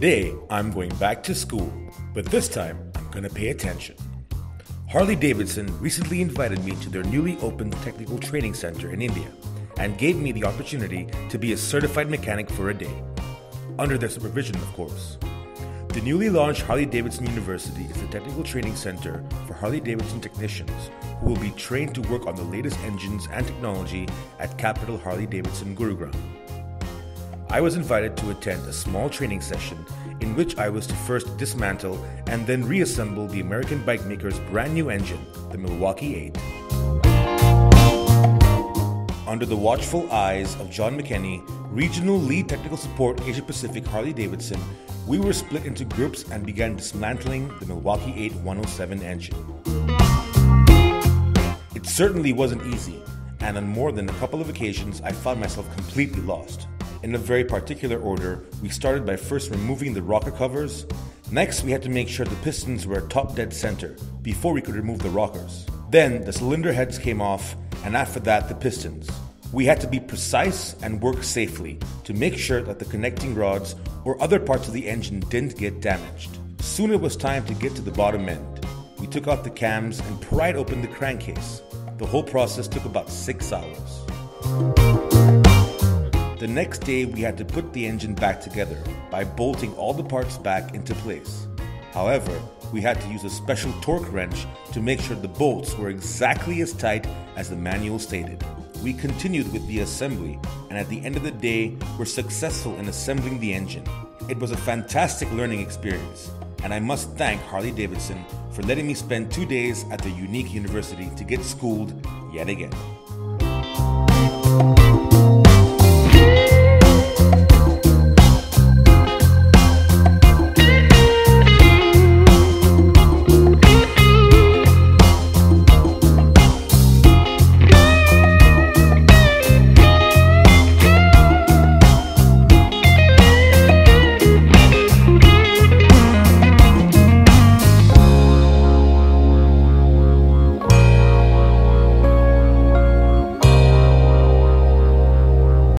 Today, I'm going back to school, but this time I'm going to pay attention. Harley-Davidson recently invited me to their newly opened technical training center in India and gave me the opportunity to be a certified mechanic for a day, under their supervision, of course. The newly launched Harley-Davidson University is a technical training center for Harley-Davidson technicians who will be trained to work on the latest engines and technology at Capital Harley-Davidson Gurugram. I was invited to attend a small training session in which I was to first dismantle and then reassemble the American bike maker's brand new engine, the Milwaukee Eight. Under the watchful eyes of John McKenney, Regional Lead Technical Support Asia Pacific Harley-Davidson, we were split into groups and began dismantling the Milwaukee Eight 107 engine. It certainly wasn't easy, and on more than a couple of occasions I found myself completely lost. In a very particular order, we started by first removing the rocker covers. Next, we had to make sure the pistons were top dead center before we could remove the rockers. Then, the cylinder heads came off, and after that, the pistons. We had to be precise and work safely to make sure that the connecting rods or other parts of the engine didn't get damaged. Soon it was time to get to the bottom end. We took out the cams and pried open the crankcase. The whole process took about 6 hours. The next day, we had to put the engine back together by bolting all the parts back into place. However, we had to use a special torque wrench to make sure the bolts were exactly as tight as the manual stated. We continued with the assembly, and at the end of the day, were successful in assembling the engine. It was a fantastic learning experience, and I must thank Harley-Davidson for letting me spend 2 days at their unique university to get schooled yet again.